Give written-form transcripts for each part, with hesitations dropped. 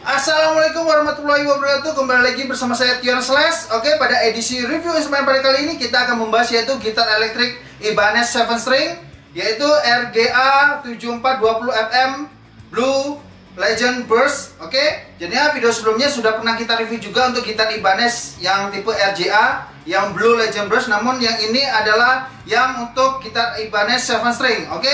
Assalamualaikum warahmatullahi wabarakatuh. Kembali lagi bersama saya Tyono Slazh. Oke, pada edisi review instrumen pada kali ini kita akan membahas yaitu gitar elektrik Ibanez 7 string yaitu RGA7420FM Blue Lagoon Burst. Oke, jadinya video sebelumnya sudah pernah kita review juga untuk gitar Ibanez yang tipe RGA yang Blue Lagoon Burst, namun yang ini adalah yang untuk gitar Ibanez 7 string. Oke,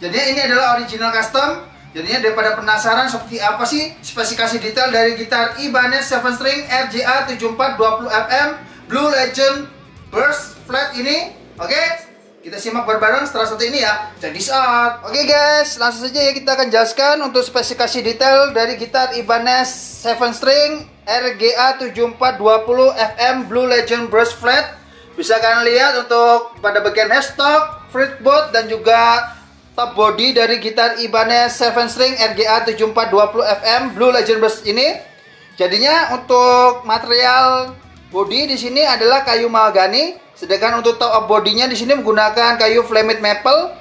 jadinya ini adalah original custom. Jadinya daripada penasaran seperti apa sih spesifikasi detail dari gitar Ibanez 7 string RGA7420FM Blue Lagoon Burst Flat ini. Oke, kita simak bareng-bareng setelah satu ini ya. Check this out. Oke guys, langsung saja ya kita akan jelaskan untuk spesifikasi detail dari gitar Ibanez 7 string RGA7420FM Blue Lagoon Burst Flat. Bisa kalian lihat untuk pada bagian headstock, fretboard dan juga top body dari gitar Ibanez 7 string RGA7420FM Blue Lagoon Burst ini. Jadinya untuk material body di sini adalah kayu mahogani, sedangkan untuk top of bodinya di sini menggunakan kayu flamed maple.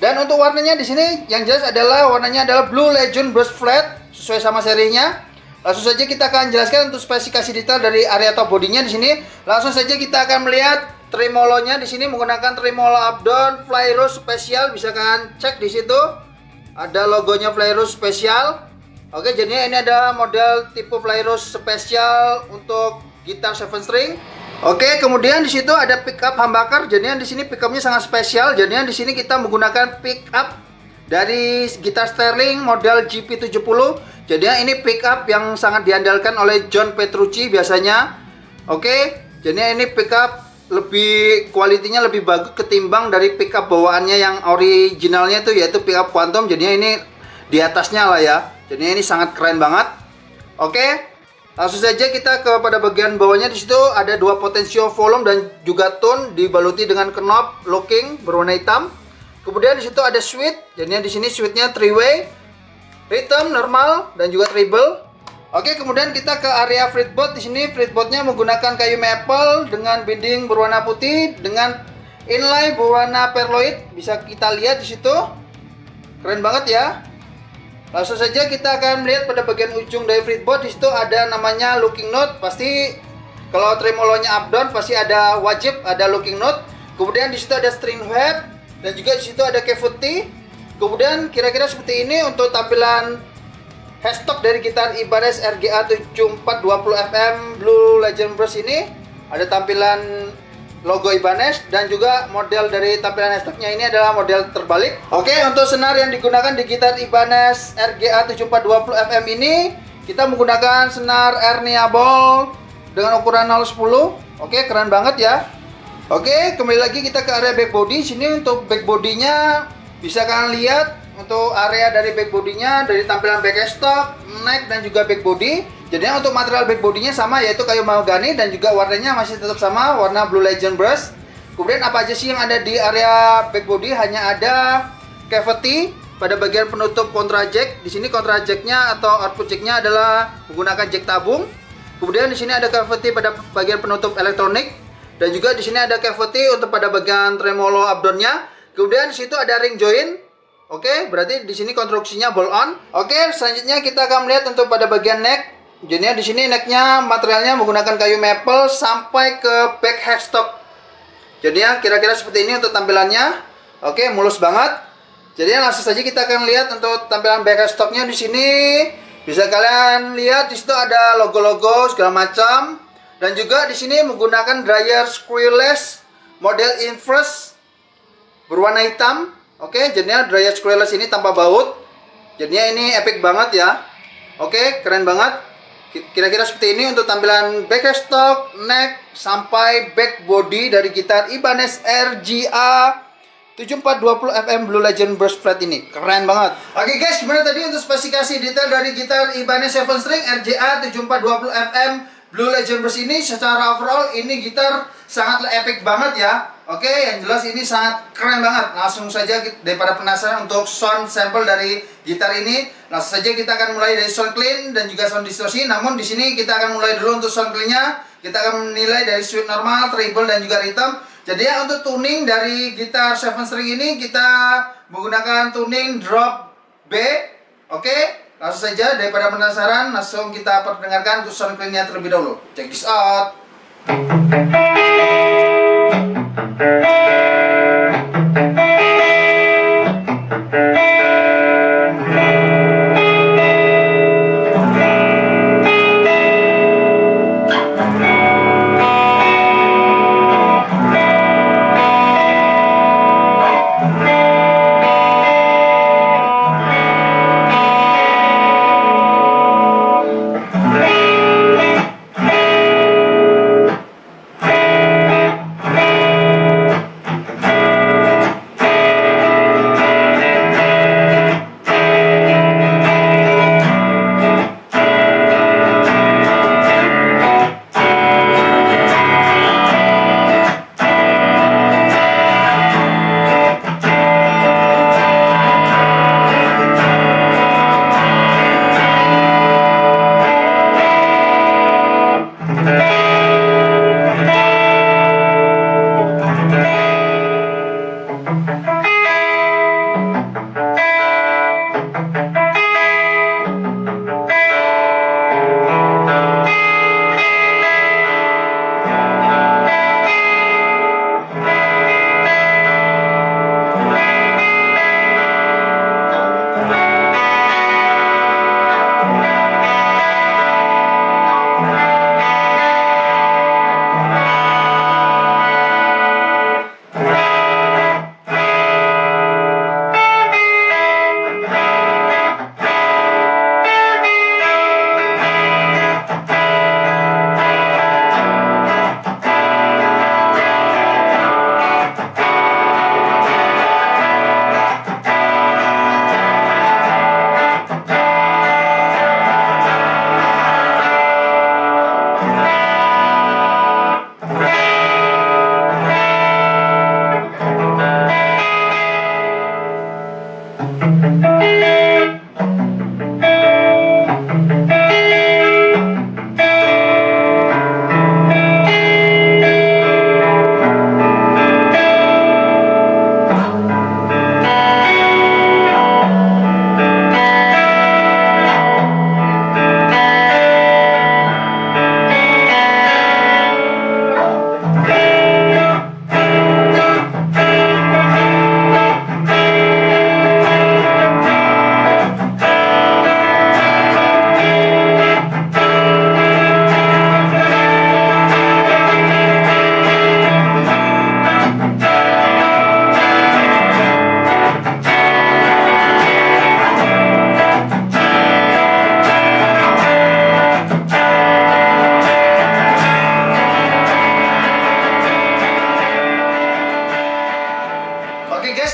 Dan untuk warnanya di sini yang jelas adalah warnanya adalah Blue Lagoon Burst Flat sesuai sama serinya. Langsung saja kita akan jelaskan untuk spesifikasi detail dari area top bodinya di sini. Langsung saja kita akan melihat tremolonya di sini menggunakan tremolo updown Floyd Rose Special. Bisa kalian cek di situ ada logonya Floyd Rose Special. Oke, jadinya ini adalah model tipe Floyd Rose Special untuk gitar 7 string. Oke, kemudian di situ ada pickup humbucker. Jadinya di sini pickupnya sangat spesial. Jadinya di sini kita menggunakan pickup dari gitar Sterling model GP70. Jadinya ini pickup yang sangat diandalkan oleh John Petrucci biasanya. Oke, jadinya ini pickup lebih kualitinya lebih bagus ketimbang dari pickup bawaannya yang originalnya itu, yaitu pickup Quantum. Jadinya ini di atasnya lah ya. Jadinya ini sangat keren banget. Oke, langsung saja kita kepada bagian bawahnya. Di situ ada dua potensio volume dan juga tone dibaluti dengan knob locking berwarna hitam. Kemudian di situ ada switch. Jadinya di sini switchnya 3-way, rhythm, normal dan juga treble. Oke, kemudian kita ke area fretboard. Di sini fretboardnya menggunakan kayu maple dengan binding berwarna putih dengan inlay berwarna perloid. Bisa kita lihat di situ, keren banget ya. Langsung saja kita akan melihat pada bagian ujung dari fretboard. Di situ ada namanya looking note. Pasti kalau tremolonya up down pasti ada wajib ada looking note. Kemudian di situ ada string head dan juga di situ ada cavity. Kemudian kira-kira seperti ini untuk tampilan headstock dari gitar Ibanez RGA7420FM Blue Lagoon Burst ini. Ada tampilan logo Ibanez dan juga model dari tampilan headstocknya ini adalah model terbalik. Oke, untuk senar yang digunakan di gitar Ibanez RGA7420FM ini kita menggunakan senar Ernie Ball dengan ukuran 010. Oke, keren banget ya. Oke, kembali lagi kita ke area backbody. Sini untuk backbody-nya bisa kalian lihat untuk area dari backbody-nya, dari tampilan backstock, neck dan juga backbody. Jadinya untuk material backbody-nya sama, yaitu kayu mahogani dan juga warnanya masih tetap sama, warna Blue Lagoon Burst. Kemudian apa aja sih yang ada di area backbody? Hanya ada cavity pada bagian penutup kontra jack. Di sini kontra jack-nya atau output jack-nya adalah menggunakan jack tabung. Kemudian di sini ada cavity pada bagian penutup elektronik dan juga di sini ada cavity untuk pada bagian tremolo updown-nya. Kemudian di situ ada ring joint. Oke, berarti di sini konstruksinya bolt on. Oke, selanjutnya kita akan melihat untuk pada bagian neck. Jadinya di sini necknya materialnya menggunakan kayu maple sampai ke back headstock. Jadinya kira-kira seperti ini untuk tampilannya. Oke, mulus banget. Jadinya langsung saja kita akan lihat untuk tampilan back headstocknya di sini. Bisa kalian lihat di situ ada logo-logo segala macam dan juga di sini menggunakan dryer screwless model inverse berwarna hitam. Oke, jadinya dryer screwless ini tanpa baut. Jadinya ini epic banget ya. Oke, keren banget. Kira-kira seperti ini untuk tampilan back headstock, neck, sampai back body dari gitar Ibanez RGA7420FM Blue Lagoon Burst Flat ini. Keren banget. Oke guys, gimana tadi untuk spesifikasi detail dari gitar Ibanez 7 string RGA7420FM Blue Lagoon Burst ini? Secara overall ini gitar sangat epic banget ya. Oke, yang jelas ini sangat keren banget. Langsung saja daripada penasaran untuk sound sampel dari gitar ini, langsung saja kita akan mulai dari sound clean dan juga sound distorsi. Namun di sini kita akan mulai dulu untuk sound clean-nya. Kita akan menilai dari switch normal, treble dan juga rhythm. Jadi ya, untuk tuning dari gitar 7 string ini kita menggunakan tuning drop B. Oke, langsung saja, daripada penasaran, langsung kita perdengarkan untuk sound clean-nya terlebih dahulu. Check this out.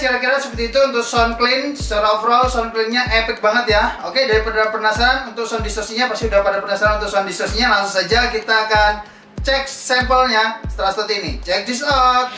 Kira-kira seperti itu untuk sound clean. Secara overall sound clean-nya epic banget ya. Oke, daripada penasaran untuk sound distorsinya, pasti udah pada penasaran untuk sound distorsinya. Langsung saja kita akan cek sampelnya setelah seperti ini. Check this out.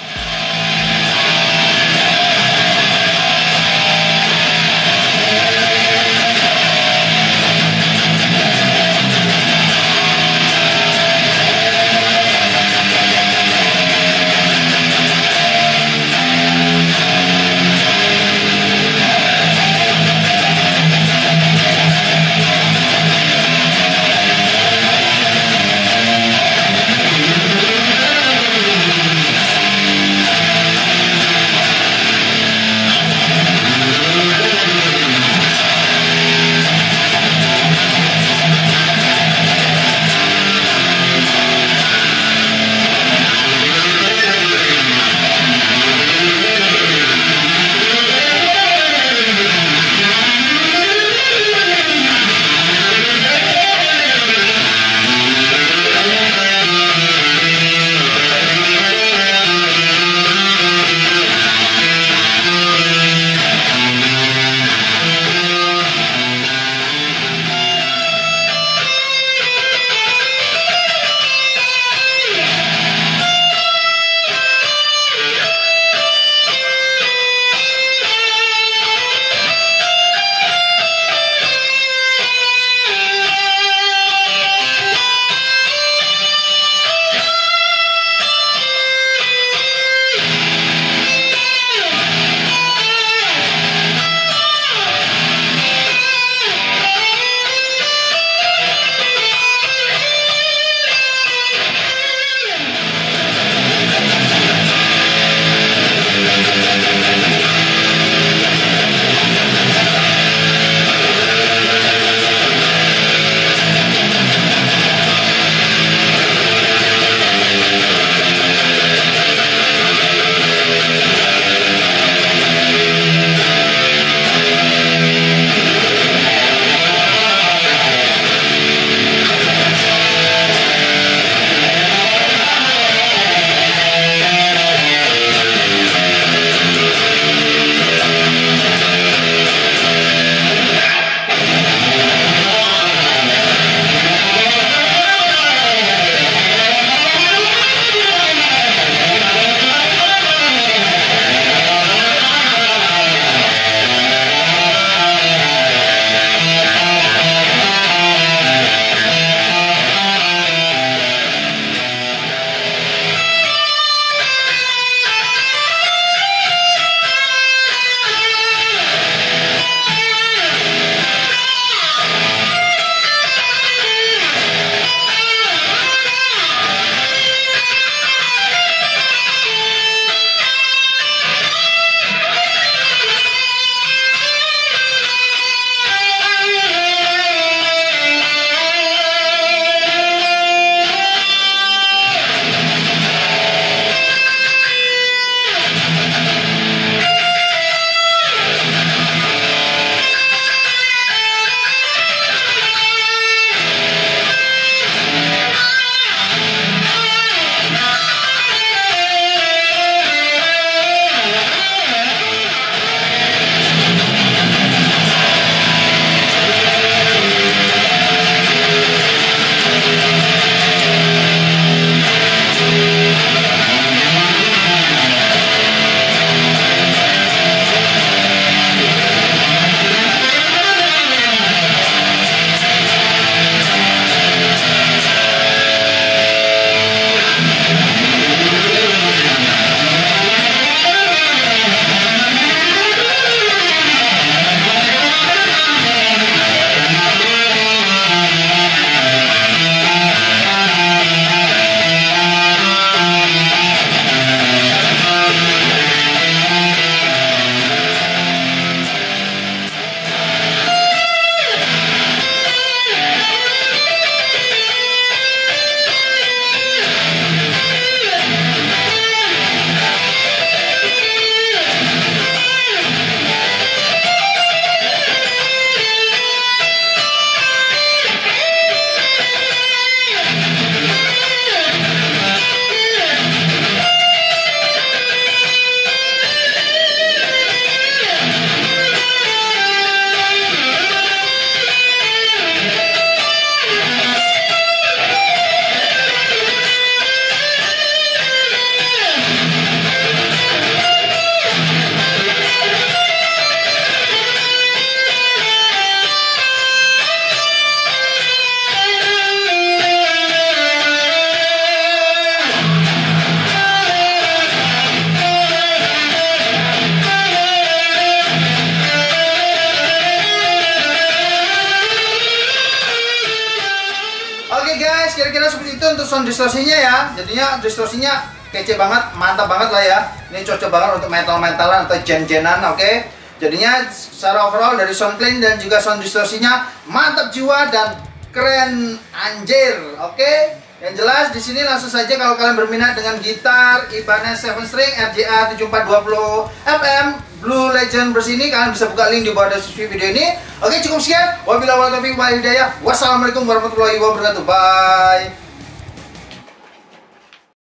untuk sound distorsinya ya, jadinya distorsinya kece banget, mantap banget lah ya. Ini cocok banget untuk metal-metalan atau gen-genan, oke. Jadinya secara overall dari sound clean dan juga sound distorsinya mantap jiwa dan keren anjir, oke. Yang jelas di sini langsung saja kalau kalian berminat dengan gitar Ibanez 7 string RGA7420FM Blue Lagoon Burst ini, kalian bisa buka link di bawah deskripsi video ini. Oke, cukup sekian. Wabillahi taufiq wal hidayah. Wassalamualaikum warahmatullahi wabarakatuh. Bye.